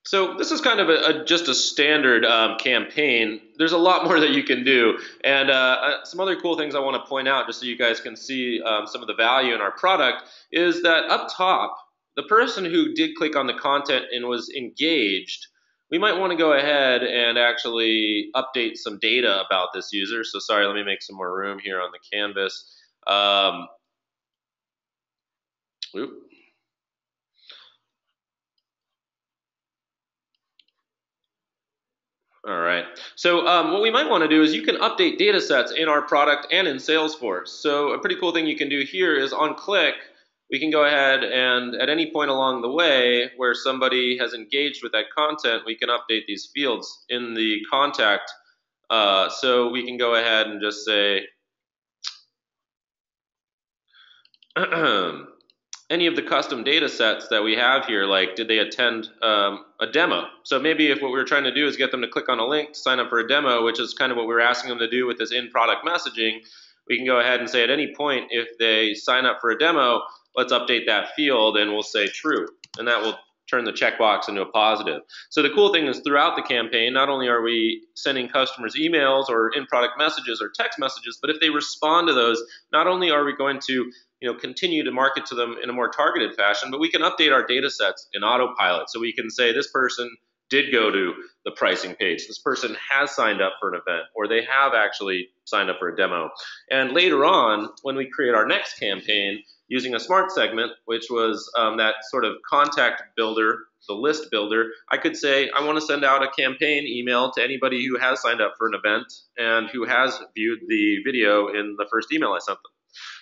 So this is kind of a, a, just a standard um, campaign. There's a lot more that you can do. And uh, some other cool things I want to point out just so you guys can see um, some of the value in our product is that up top, the person who did click on the content and was engaged, we might want to go ahead and actually update some data about this user. So sorry, let me make some more room here on the canvas. Um, whoop. All right, so um, what we might want to do is you can update data sets in our product and in Salesforce. So a pretty cool thing you can do here is on click, we can go ahead and at any point along the way where somebody has engaged with that content, we can update these fields in the contact. Uh, so we can go ahead and just say, any of the custom data sets that we have here, like did they attend um, a demo? So maybe if what we're trying to do is get them to click on a link to sign up for a demo, which is kind of what we're asking them to do with this in-product messaging, we can go ahead and say at any point if they sign up for a demo, let's update that field and we'll say true. And that will turn the checkbox into a positive. So the cool thing is throughout the campaign, not only are we sending customers emails or in-product messages or text messages, but if they respond to those, not only are we going to you know, continue to market to them in a more targeted fashion, but we can update our data sets in Autopilot. So we can say this person did go to the pricing page, this person has signed up for an event, or they have actually signed up for a demo. And later on, when we create our next campaign, using a smart segment, which was um, that sort of contact builder, the list builder, I could say, I want to send out a campaign email to anybody who has signed up for an event and who has viewed the video in the first email I sent them.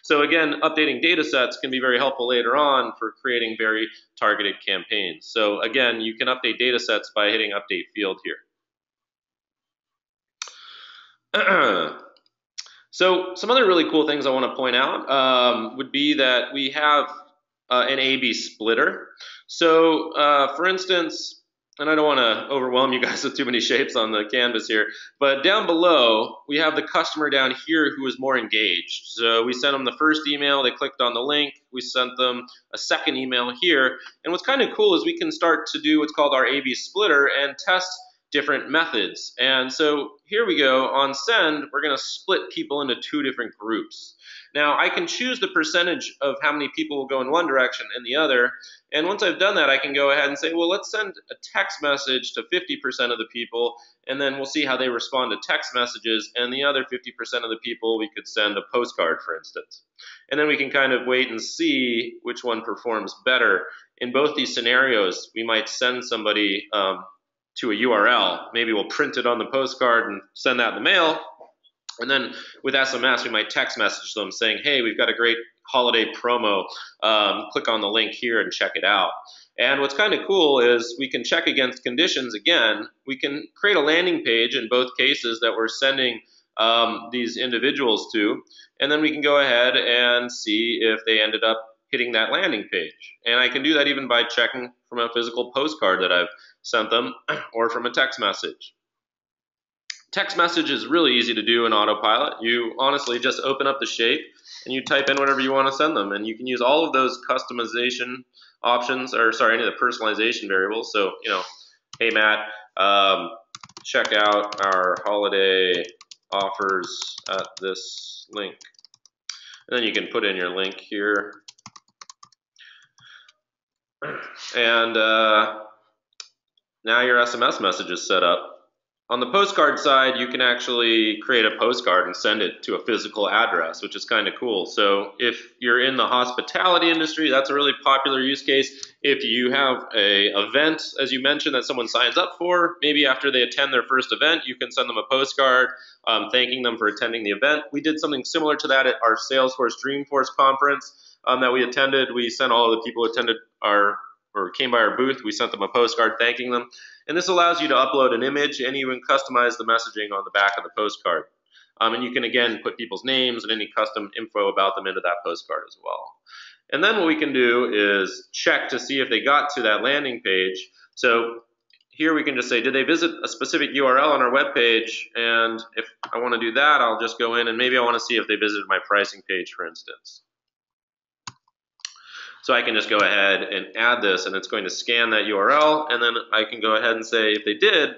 So again, updating data sets can be very helpful later on for creating very targeted campaigns. So again, you can update data sets by hitting update field here. So some other really cool things I want to point out um, would be that we have uh, an A B splitter. So uh, for instance, and I don't want to overwhelm you guys with too many shapes on the canvas here, but down below, we have the customer down here who is more engaged. So we sent them the first email, they clicked on the link, we sent them a second email here. And what's kind of cool is we can start to do what's called our A B splitter and test different methods. And so here we go, on send, we're gonna split people into two different groups. Now I can choose the percentage of how many people will go in one direction and the other, and once I've done that I can go ahead and say, well, let's send a text message to fifty percent of the people, and then we'll see how they respond to text messages, and the other fifty percent of the people we could send a postcard, for instance. And then we can kind of wait and see which one performs better. In both these scenarios, we might send somebody um, to a U R L. Maybe we'll print it on the postcard and send that in the mail. And then with S M S, we might text message them saying, hey, we've got a great holiday promo. Um, click on the link here and check it out. And what's kind of cool is we can check against conditions again. We can create a landing page in both cases that we're sending um, these individuals to. And then we can go ahead and see if they ended up hitting that landing page. And I can do that even by checking from a physical postcard that I've sent them or from a text message. Text message is really easy to do in Autopilot. You honestly just open up the shape and you type in whatever you want to send them, and you can use all of those customization options, or sorry, any of the personalization variables. So, you know, hey Matt, um, check out our holiday offers at this link. And then you can put in your link here. And uh, now your S M S message is set up. On the postcard side, you can actually create a postcard and send it to a physical address, which is kind of cool. So if you're in the hospitality industry, that's a really popular use case. If you have a event, as you mentioned, that someone signs up for, maybe after they attend their first event, you can send them a postcard um, thanking them for attending the event. We did something similar to that at our Salesforce Dreamforce conference. Um, that we attended, we sent all of the people who attended our, or came by our booth, we sent them a postcard thanking them. And this allows you to upload an image and even customize the messaging on the back of the postcard. Um, and you can, again, put people's names and any custom info about them into that postcard as well. And then what we can do is check to see if they got to that landing page. So here we can just say, did they visit a specific U R L on our webpage? And if I want to do that, I'll just go in and maybe I want to see if they visited my pricing page, for instance. So I can just go ahead and add this, and it's going to scan that U R L, and then I can go ahead and say, if they did,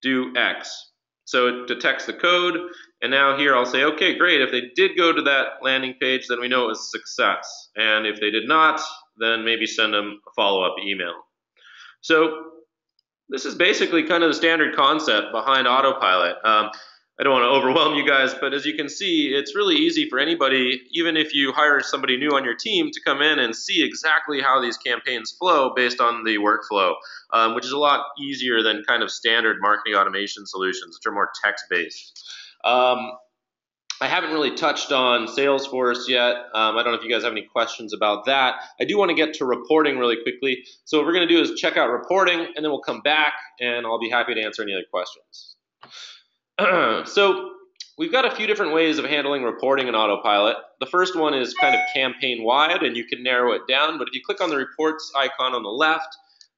do X. So it detects the code, and now here I'll say, okay, great, if they did go to that landing page, then we know it was a success. And if they did not, then maybe send them a follow-up email. So this is basically kind of the standard concept behind Autopilot. Um, I don't want to overwhelm you guys, but as you can see, it's really easy for anybody, even if you hire somebody new on your team, to come in and see exactly how these campaigns flow based on the workflow, um, which is a lot easier than kind of standard marketing automation solutions, which are more text-based. Um, I haven't really touched on Salesforce yet. Um, I don't know if you guys have any questions about that. I do want to get to reporting really quickly. So what we're going to do is check out reporting, and then we'll come back, and I'll be happy to answer any other questions. So we've got a few different ways of handling reporting in Autopilot. The first one is kind of campaign-wide, and you can narrow it down. But if you click on the reports icon on the left,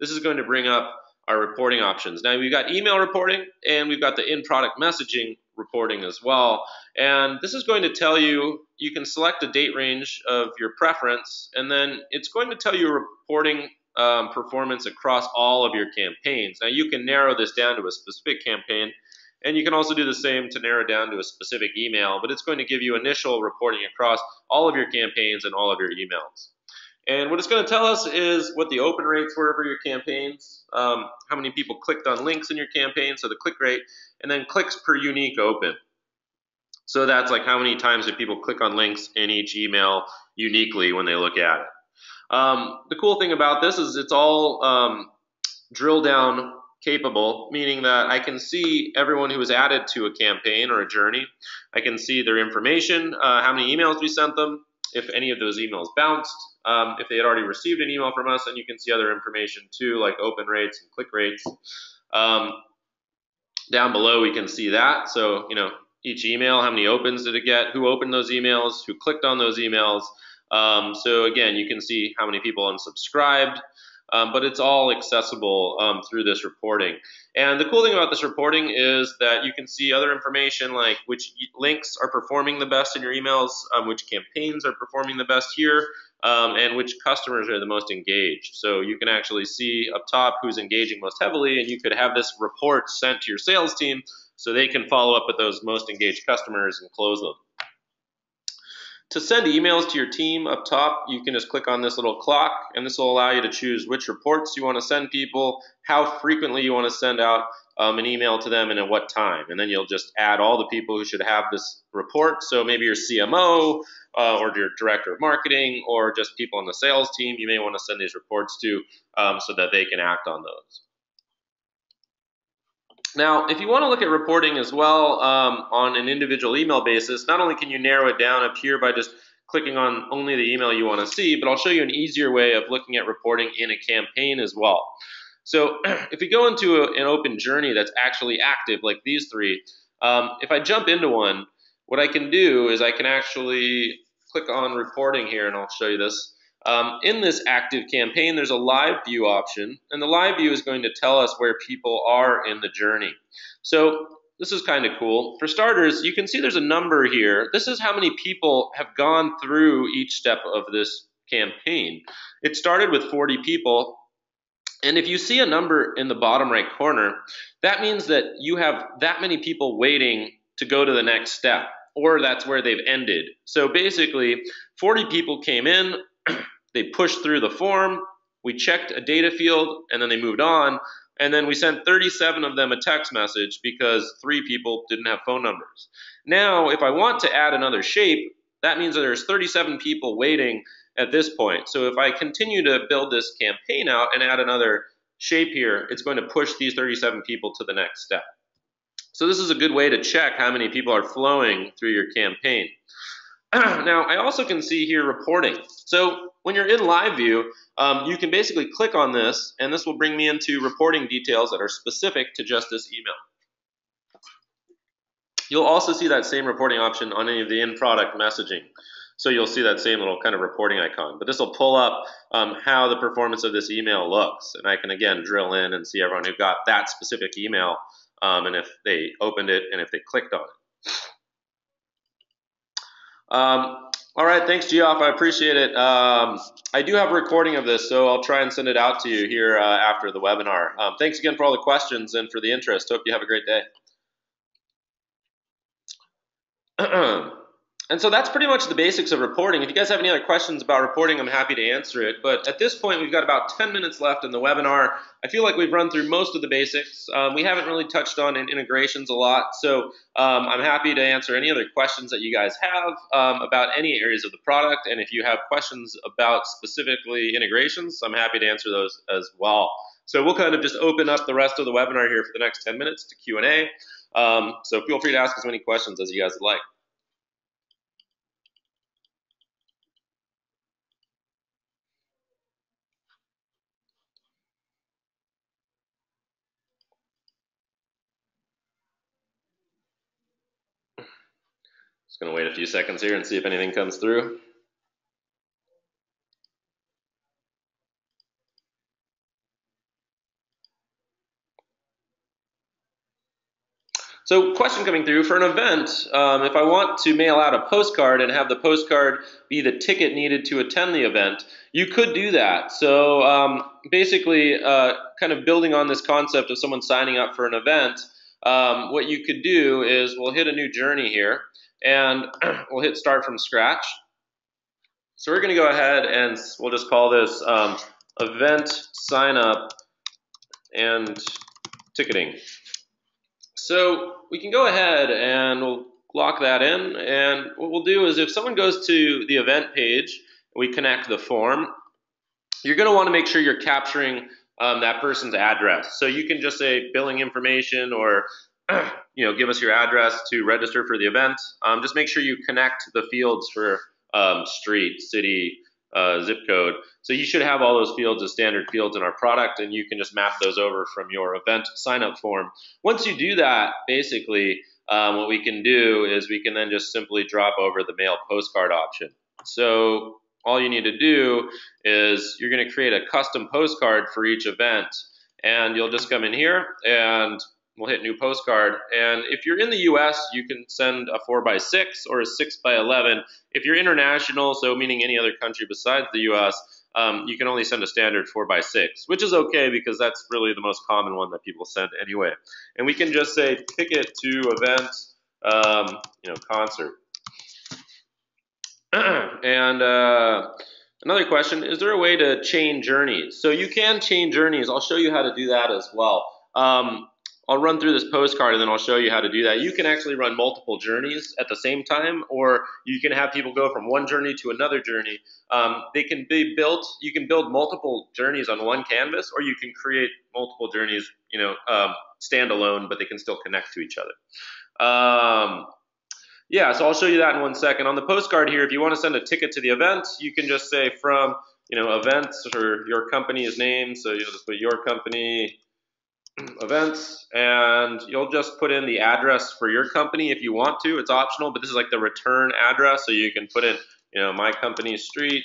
this is going to bring up our reporting options. Now, we've got email reporting, and we've got the in-product messaging reporting as well. And this is going to tell you, you can select a date range of your preference, and then it's going to tell you reporting um, performance across all of your campaigns. Now, you can narrow this down to a specific campaign. And you can also do the same to narrow down to a specific email, but it's going to give you initial reporting across all of your campaigns and all of your emails. And what it's going to tell us is what the open rates were for your campaigns, um, how many people clicked on links in your campaign, so the click rate, and then clicks per unique open. So that's like how many times did people click on links in each email uniquely when they look at it. Um, the cool thing about this is it's all um, drill down capable, meaning that I can see everyone who was added to a campaign or a journey. I can see their information, uh, how many emails we sent them, if any of those emails bounced, um, if they had already received an email from us, and you can see other information too, like open rates and click rates. Um, down below, we can see that. So, you know, each email, how many opens did it get, who opened those emails, who clicked on those emails. Um, so again, you can see how many people unsubscribed. Um, but it's all accessible um, through this reporting. And the cool thing about this reporting is that you can see other information like which links are performing the best in your emails, um, which campaigns are performing the best here, um, and which customers are the most engaged. So you can actually see up top who's engaging most heavily, and you could have this report sent to your sales team so they can follow up with those most engaged customers and close them. To send emails to your team up top, you can just click on this little clock, and this will allow you to choose which reports you want to send people, how frequently you want to send out um, an email to them, and at what time. And then you'll just add all the people who should have this report. So maybe your C M O uh, or your director of marketing or just people on the sales team, you may want to send these reports to um, so that they can act on those. Now, if you want to look at reporting as well um, on an individual email basis, not only can you narrow it down up here by just clicking on only the email you want to see, but I'll show you an easier way of looking at reporting in a campaign as well. So if you go into a, an open journey that's actually active, like these three, um, if I jump into one, what I can do is I can actually click on reporting here, and I'll show you this. Um, in this active campaign, there's a live view option, and the live view is going to tell us where people are in the journey. So this is kind of cool. For starters, you can see there's a number here. This is how many people have gone through each step of this campaign. It started with forty people, and if you see a number in the bottom right corner, that means that you have that many people waiting to go to the next step, or that's where they've ended. So basically, forty people came in, they pushed through the form, we checked a data field, and then they moved on, and then we sent thirty-seven of them a text message because three people didn't have phone numbers. Now, if I want to add another shape, that means that there's thirty-seven people waiting at this point. So if I continue to build this campaign out and add another shape here, it's going to push these thirty-seven people to the next step. So this is a good way to check how many people are flowing through your campaign. Now, I also can see here reporting. So when you're in live view, um, you can basically click on this, and this will bring me into reporting details that are specific to just this email. You'll also see that same reporting option on any of the in-product messaging. So you'll see that same little kind of reporting icon. But this will pull up um, how the performance of this email looks. And I can, again, drill in and see everyone who got that specific email um, and if they opened it and if they clicked on it. Um, all right, thanks, Geoff. I appreciate it. Um, I do have a recording of this, so I'll try and send it out to you here uh, after the webinar. Um, thanks again for all the questions and for the interest. Hope you have a great day. And so that's pretty much the basics of reporting. If you guys have any other questions about reporting, I'm happy to answer it. But at this point, we've got about ten minutes left in the webinar. I feel like we've run through most of the basics. Um, we haven't really touched on integrations a lot. So um, I'm happy to answer any other questions that you guys have um, about any areas of the product. And if you have questions about specifically integrations, I'm happy to answer those as well. So we'll kind of just open up the rest of the webinar here for the next ten minutes to Q and A. Um, so feel free to ask as many questions as you guys would like. Just going to wait a few seconds here and see if anything comes through. So question coming through for an event, um, if I want to mail out a postcard and have the postcard be the ticket needed to attend the event, you could do that. So um, basically uh, kind of building on this concept of someone signing up for an event, um, what you could do is we'll hit a new journey here and we'll hit start from scratch. So we're going to go ahead and we'll just call this um, event sign up and ticketing. So we can go ahead and we'll lock that in, and what we'll do is if someone goes to the event page, we connect the form, you're going to want to make sure you're capturing um, that person's address. So you can just say billing information or you know, give us your address to register for the event. Um, just make sure you connect the fields for um, street, city, uh, zip code. So you should have all those fields as standard fields in our product, and you can just map those over from your event sign-up form. Once you do that, basically, um, what we can do is we can then just simply drop over the mail postcard option. So all you need to do is you're going to create a custom postcard for each event, and you'll just come in here and we'll hit new postcard. And if you're in the U S, you can send a four by six or a six by eleven. If you're international, so meaning any other country besides the U S, um, you can only send a standard four by six, which is okay because that's really the most common one that people send anyway. And we can just say ticket to event, um, you know, concert. and uh, another question, is there a way to chain journeys? So you can chain journeys. I'll show you how to do that as well. Um, I'll run through this postcard and then I'll show you how to do that. You can actually run multiple journeys at the same time, or you can have people go from one journey to another journey. Um, they can be built, you can build multiple journeys on one canvas, or you can create multiple journeys, you know, um, standalone, but they can still connect to each other. Um, yeah, so I'll show you that in one second. On the postcard here, if you want to send a ticket to the event, you can just say from, you know, events or your company's name. So you'll just put your company events, and you'll just put in the address for your company if you want to. It's optional, but this is like the return address, so you can put in, you know, my company, street,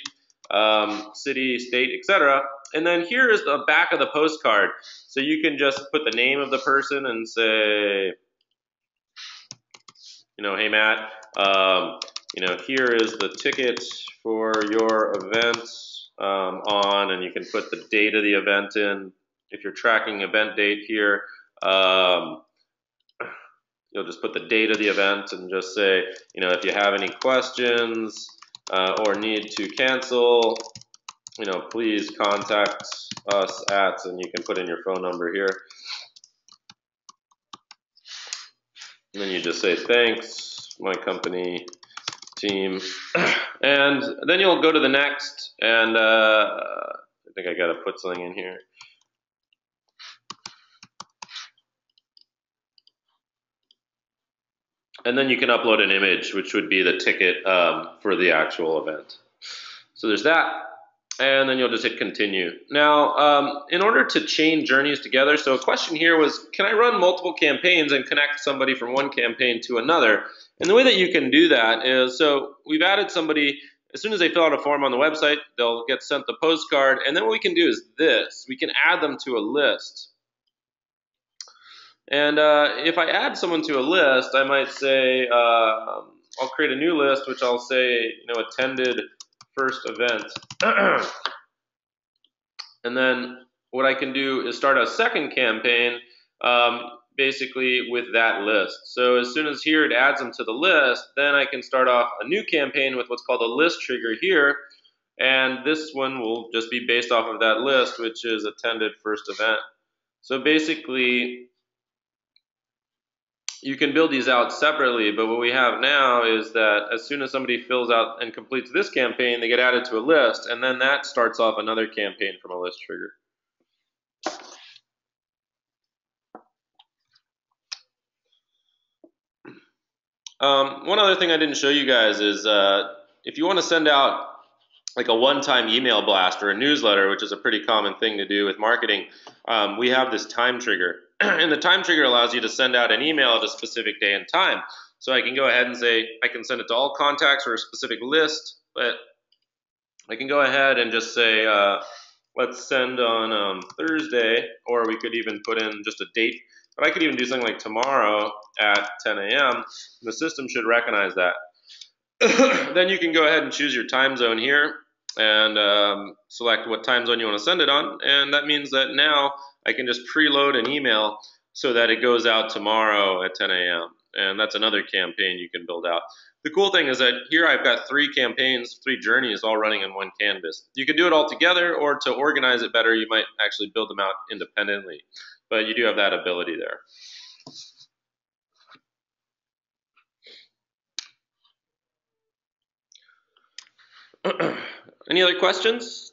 um, city, state, et cetera. And then here is the back of the postcard, so you can just put the name of the person and say, you know, hey Matt, um, you know, here is the ticket for your event um, on, and you can put the date of the event in. If you're tracking event date here, um, you'll just put the date of the event and just say, you know, if you have any questions uh, or need to cancel, you know, please contact us at, and you can put in your phone number here. And then you just say, thanks, my company team. And then you'll go to the next, and uh, I think I got to put something in here. And then you can upload an image, which would be the ticket um, for the actual event. So there's that. And then you'll just hit continue. Now, um, in order to chain journeys together, so a question here was, can I run multiple campaigns and connect somebody from one campaign to another? And the way that you can do that is, so we've added somebody, as soon as they fill out a form on the website, they'll get sent the postcard. And then what we can do is this, we can add them to a list. And uh, if I add someone to a list, I might say, uh, I'll create a new list, which I'll say, you know, attended first event. And then what I can do is start a second campaign. Um, basically with that list. So as soon as here it adds them to the list, then I can start off a new campaign with what's called a list trigger here. And this one will just be based off of that list, which is attended first event. So basically, you can build these out separately, but what we have now is that as soon as somebody fills out and completes this campaign, they get added to a list, and then that starts off another campaign from a list trigger. Um, one other thing I didn't show you guys is uh, if you want to send out like a one-time email blast or a newsletter, which is a pretty common thing to do with marketing, um, we have this time trigger. And the time trigger allows you to send out an email at a specific day and time. So I can go ahead and say, I can send it to all contacts or a specific list, but I can go ahead and just say, uh, let's send on um, Thursday, or we could even put in just a date. But I could even do something like tomorrow at ten A M The system should recognize that. Then you can go ahead and choose your time zone here and um, select what time zone you want to send it on. And that means that now I can just preload an email so that it goes out tomorrow at ten A M And that's another campaign you can build out. The cool thing is that here I've got three campaigns, three journeys all running in one canvas. You can do it all together, or to organize it better, you might actually build them out independently. But you do have that ability there. Any other questions?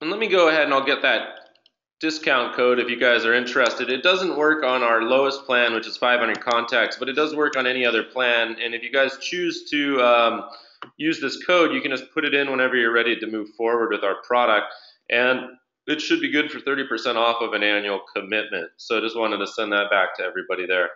And let me go ahead and I'll get that discount code if you guys are interested. It doesn't work on our lowest plan, which is five hundred contacts, but it does work on any other plan. And if you guys choose to um, use this code, you can just put it in whenever you're ready to move forward with our product. And it should be good for thirty percent off of an annual commitment. So I just wanted to send that back to everybody there.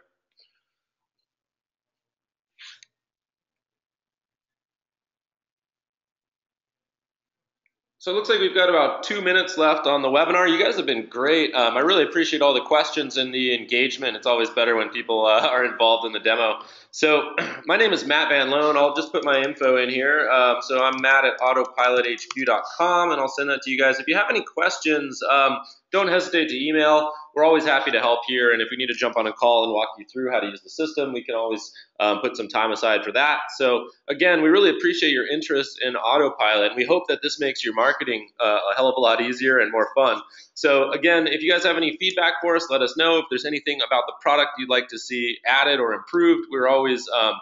So it looks like we've got about two minutes left on the webinar. You guys have been great. Um, I really appreciate all the questions and the engagement. It's always better when people uh, are involved in the demo. So my name is Matt Van Loan. I'll just put my info in here. Um, so I'm Matt at autopilot H Q dot com, and I'll send that to you guys. If you have any questions, um, don't hesitate to email. We're always happy to help here, and if we need to jump on a call and walk you through how to use the system, we can always um, put some time aside for that. So again, we really appreciate your interest in Autopilot. We hope that this makes your marketing uh, a hell of a lot easier and more fun. So again, if you guys have any feedback for us, let us know. If there's anything about the product you'd like to see added or improved, we're always um,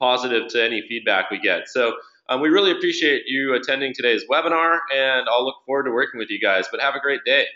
positive to any feedback we get. So um, we really appreciate you attending today's webinar, and I'll look forward to working with you guys, but have a great day.